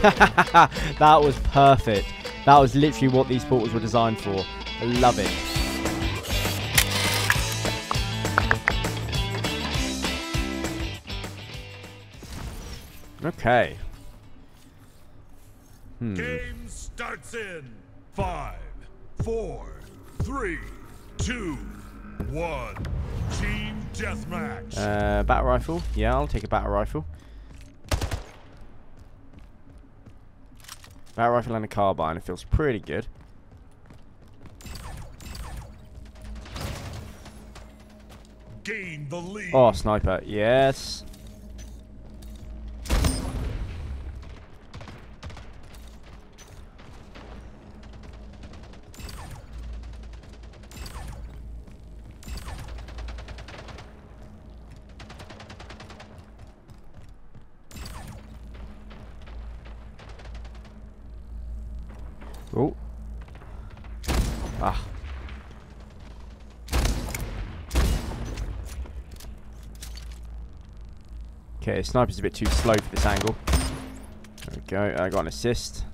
That was perfect. That was literally what these portals were designed for. I love it. Okay. Game starts in 5, 4, 3, 2, 1. Team deathmatch. Battle rifle. Yeah, I'll take a battle rifle. Battle rifle and a carbine. It feels pretty good. Gain the lead. Oh, sniper. Yes. Oh. Ah. Okay, sniper's a bit too slow for this angle. There we go. I got an assist.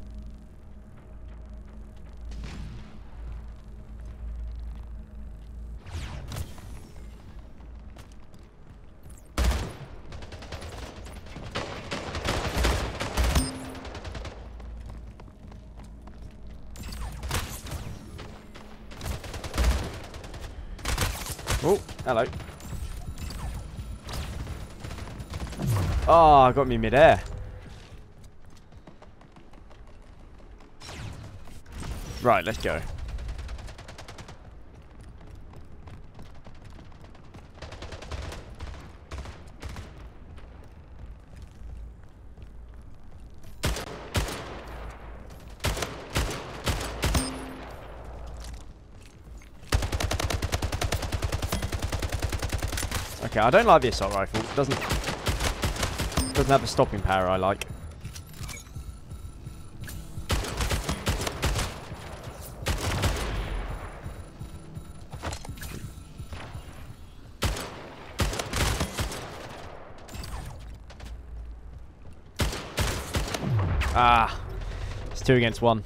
Oh, hello. Oh, got me mid-air. Right, let's go. Okay, I don't like the assault rifle. It doesn't have the stopping power I like. Ah, it's 2 against 1.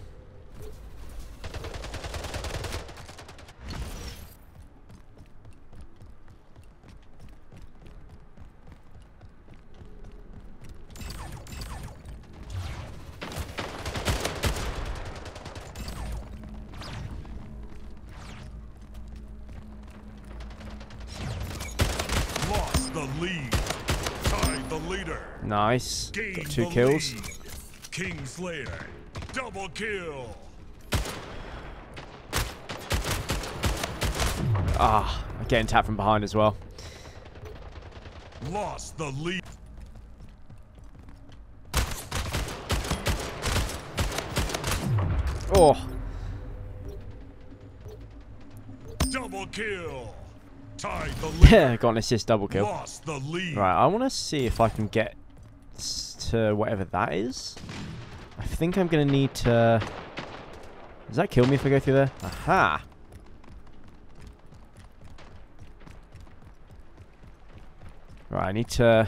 The lead. Tied the leader. Nice. Got 2 kills. Kingslayer. Double kill. Ah, I'm getting tapped from behind as well. Lost the lead. Oh. Double kill. Yeah, got an assist, double kill. Lost the lead. Right, I want to see if I can get to whatever that is. I think I'm going to need to... Does that kill me if I go through there? Aha! Right, I need to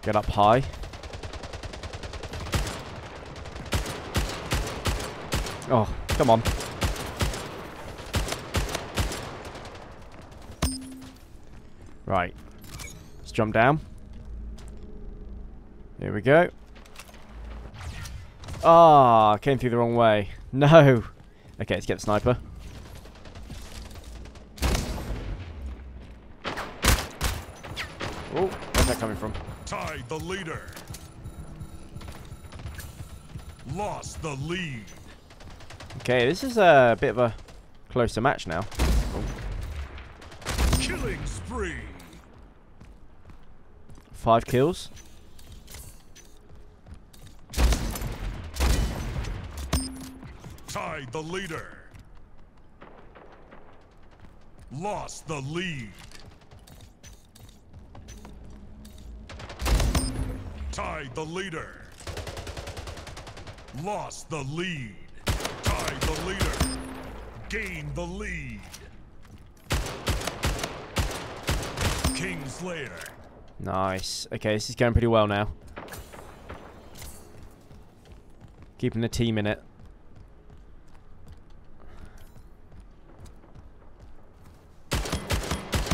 get up high. Oh, come on. Right, let's jump down. Here we go. Ah, came through the wrong way. No. Okay, let's get the sniper. Oh, where's that coming from? Tied the leader. Lost the lead. Okay, this is a bit of a closer match now. Oh. Killing spree. 5 kills. Tied the leader. Lost the lead. Tied the leader. Lost the lead. Tied the leader. Gained the lead. Kingslayer. Nice. Okay, this is going pretty well now. Keeping the team in it.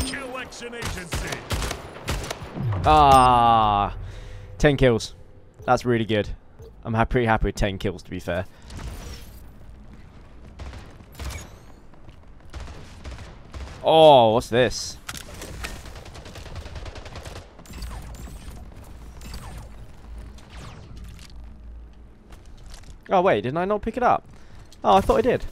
Election agency. Ah, 10 kills. That's really good. I'm pretty happy with 10 kills, to be fair. Oh, what's this? Oh, wait, didn't I not pick it up? Oh, I thought I did.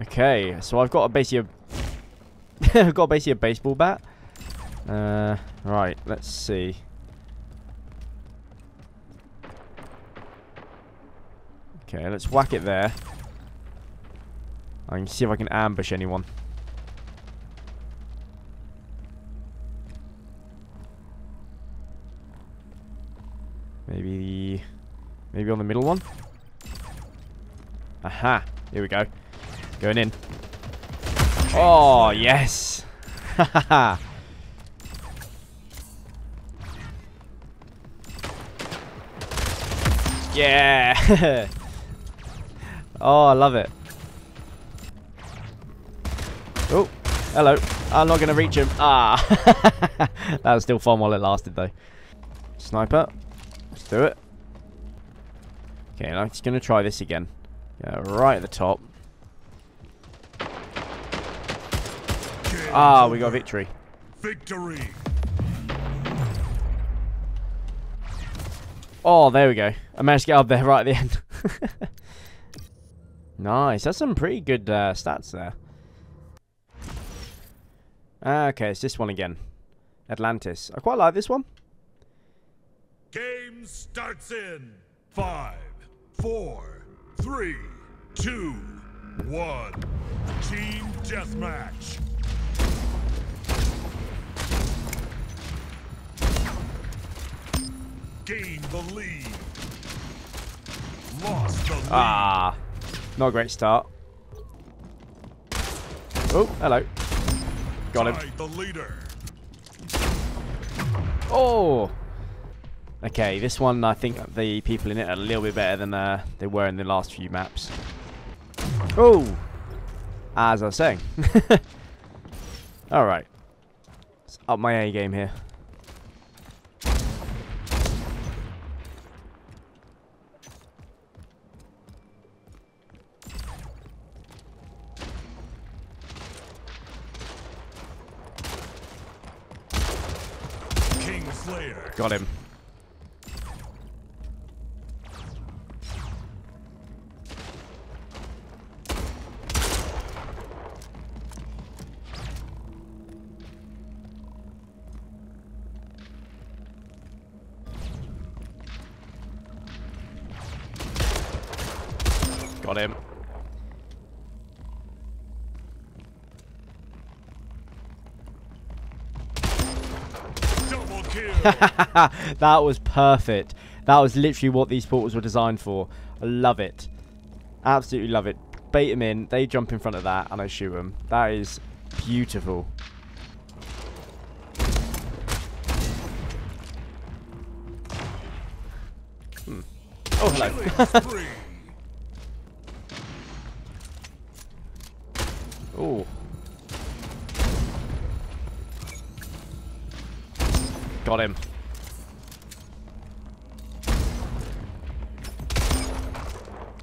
Okay, so I've got a basically a baseball bat. Right, let's see. Okay, let's whack it there. I can see if I can ambush anyone. Maybe on the middle one. Aha! Here we go. Going in. Oh yes! Haha! Yeah! Oh, I love it. Oh, hello. I'm not gonna reach him. Ah! That was still fun while it lasted, though. Sniper. Let's do it. Okay, I'm just gonna try this again. Yeah, right at the top. Ah, we got victory. Victory. Oh, there we go. I managed to get up there right at the end. Nice. That's some pretty good stats there. Okay, it's this one again. Atlantis. I quite like this one. Game starts in 5, 4, 3, 2, 1. Team deathmatch. Gained the lead. Lost the lead. Ah, not a great start. Oh, hello. Got him. The leader. Oh. Okay, this one I think the people in it are a little bit better than they were in the last few maps. Oh, as I was saying. All right, let's up my A game here. Got him. Got him. That was perfect. That was literally what these portals were designed for. I love it. Absolutely love it. Bait them in. They jump in front of that and I shoot them. That is beautiful. Hmm. Oh, hello. Oh. Got him.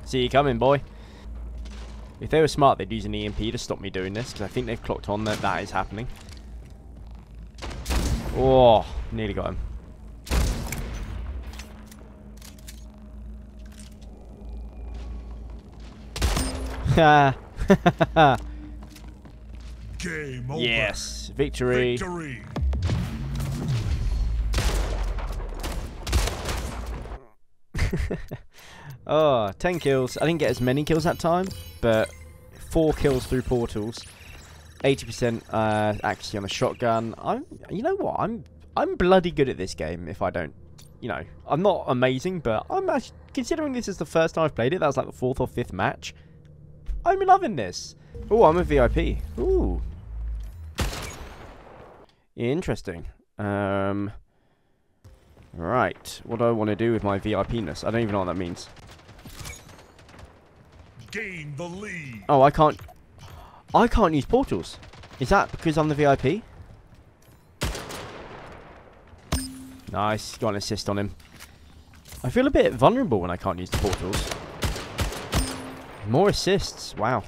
See you coming, boy. If they were smart, they'd use an EMP to stop me doing this, because I think they've clocked on that that is happening. Oh, nearly got him. Game over. Yes, victory. Victory. Oh, 10 kills. I didn't get as many kills that time, but 4 kills through portals, 80% accuracy on the shotgun. You know what? I'm bloody good at this game. If I don't, you know, I'm not amazing, but I'm actually, considering this is the first time I've played it. That was like the 4th or 5th match. I'm loving this. Oh, I'm a VIP. Ooh, interesting. Right, what do I want to do with my VIP-ness? I don't even know what that means. Gain the lead. Oh, I can't use portals. Is that because I'm the VIP? Nice, got an assist on him. I feel a bit vulnerable when I can't use the portals. More assists, wow.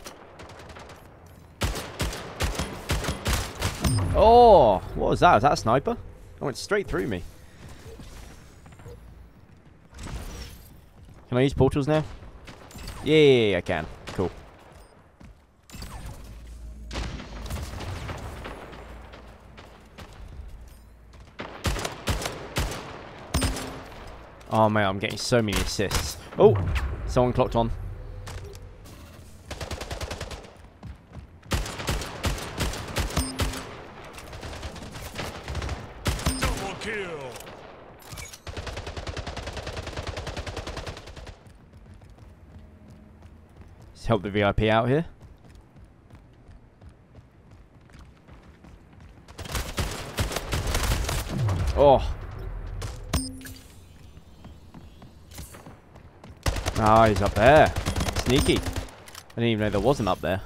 Oh, what was that? Was that a sniper? It went straight through me. Can I use portals now? Yeah, I can. Cool. Oh man, I'm getting so many assists. Oh, someone clocked on. Double kill. Let's help the VIP out here. Oh. Ah, he's up there. Sneaky. I didn't even know there wasn't up there.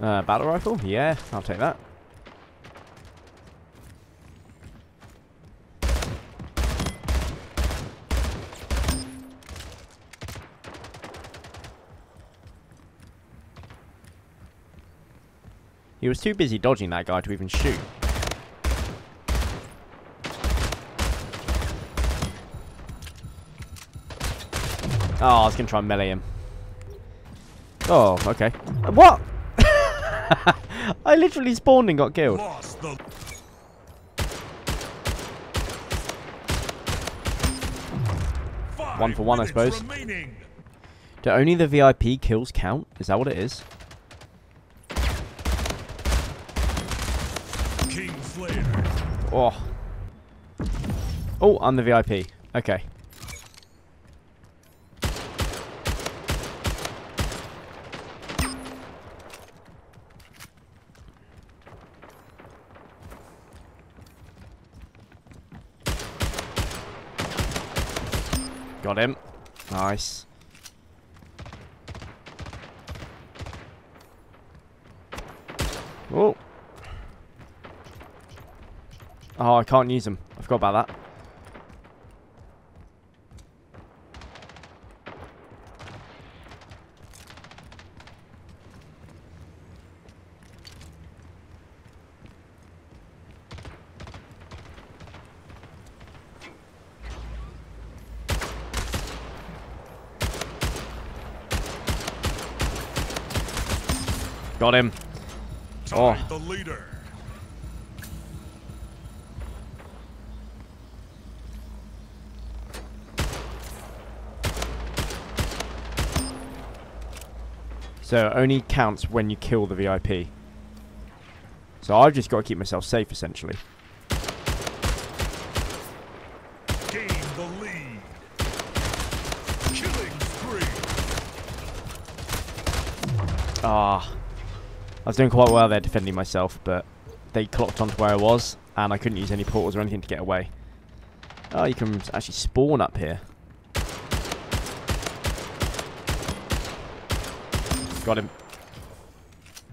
Battle rifle? Yeah, I'll take that. He was too busy dodging that guy to even shoot. Oh, I was going to try and melee him. Oh, okay. What? I literally spawned and got killed. One for one, I suppose. Remaining. Do only the VIP kills count? Is that what it is? Oh. Oh, I'm the VIP. Okay. Got him. Nice. Oh. Oh, I can't use him. I forgot about that. Got him. Oh. The leader. So it only counts when you kill the VIP. So I've just got to keep myself safe, essentially. Gain the lead. Killing spree. Ah. I was doing quite well there defending myself, but they clocked onto where I was, and I couldn't use any portals or anything to get away. Oh, you can actually spawn up here. Got him.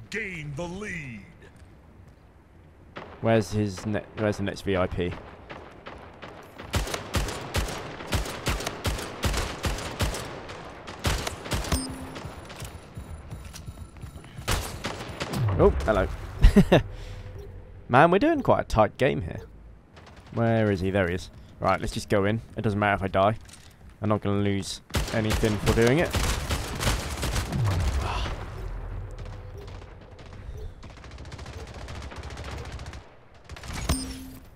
Gain the lead. Where's his where's the next VIP? Oh, hello. Man, we're doing quite a tight game here. Where is he? There he is. Right, let's just go in. It doesn't matter if I die. I'm not going to lose anything for doing it.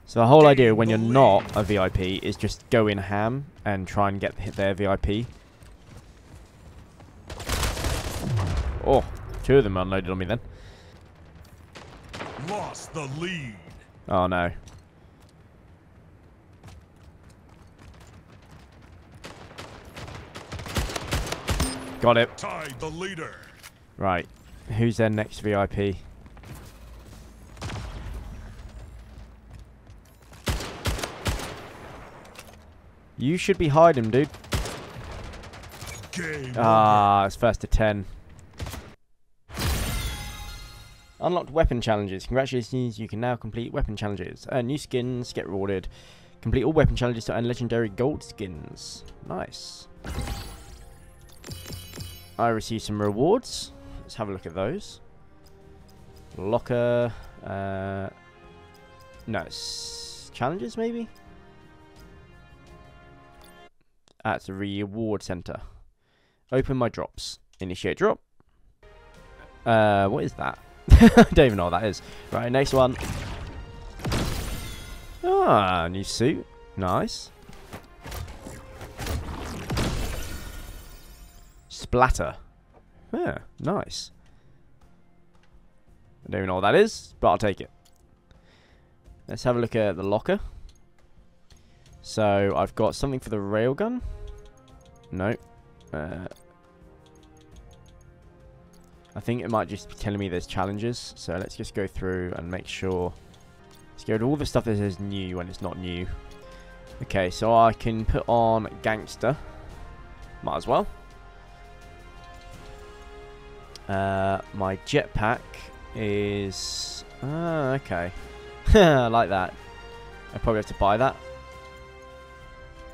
So the whole idea when you're not a VIP is just go in ham and try and get their VIP. Oh, two of them unloaded on me then. Lost the lead. Oh no. Got it. Tied the leader. Right. Who's their next VIP? You should be hiding, dude. It's first to 10. Unlocked weapon challenges. Congratulations, you can now complete weapon challenges. Earn new skins, get rewarded. Complete all weapon challenges to earn legendary gold skins. Nice. I received some rewards. Let's have a look at those. Locker. No. Challenges, maybe? That's a reward center. Open my drops. Initiate drop. What is that? I don't even know what that is. Right, next one. Ah, new suit. Nice. Splatter. Yeah, nice. I don't even know what that is, but I'll take it. Let's have a look at the locker. So, I've got something for the railgun. No. I think it might just be telling me there's challenges. So, let's just go through and make sure. Let's go to all the stuff that says new when it's not new. Okay, so I can put on gangster. Might as well. My jetpack is... Ah, okay. I like that. I probably have to buy that.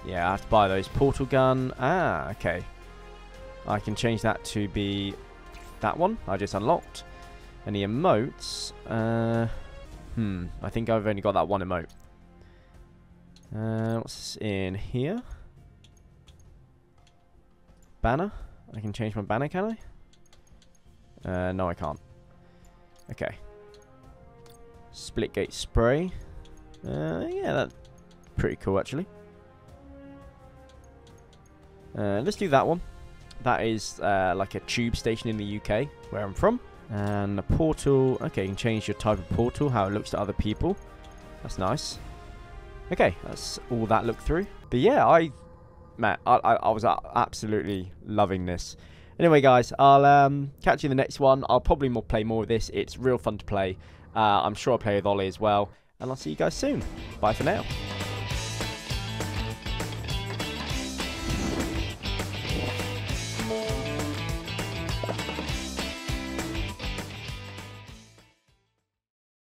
Yeah, I have to buy those. Portal gun. Ah, okay. I can change that to be that one I just unlocked. And the emotes. I think I've only got that one emote. What's in here? Banner. I can change my banner, can I? No, I can't. Okay. Splitgate spray. Yeah, that's pretty cool, actually. Let's do that one. That is like a tube station in the UK, where I'm from. And a portal. Okay, you can change your type of portal, how it looks to other people. That's nice. Okay, that's all that look through. But yeah, I was absolutely loving this. Anyway, guys, I'll catch you in the next one. I'll probably play more of this. It's real fun to play. I'm sure I'll play with Ollie as well. And I'll see you guys soon. Bye for now.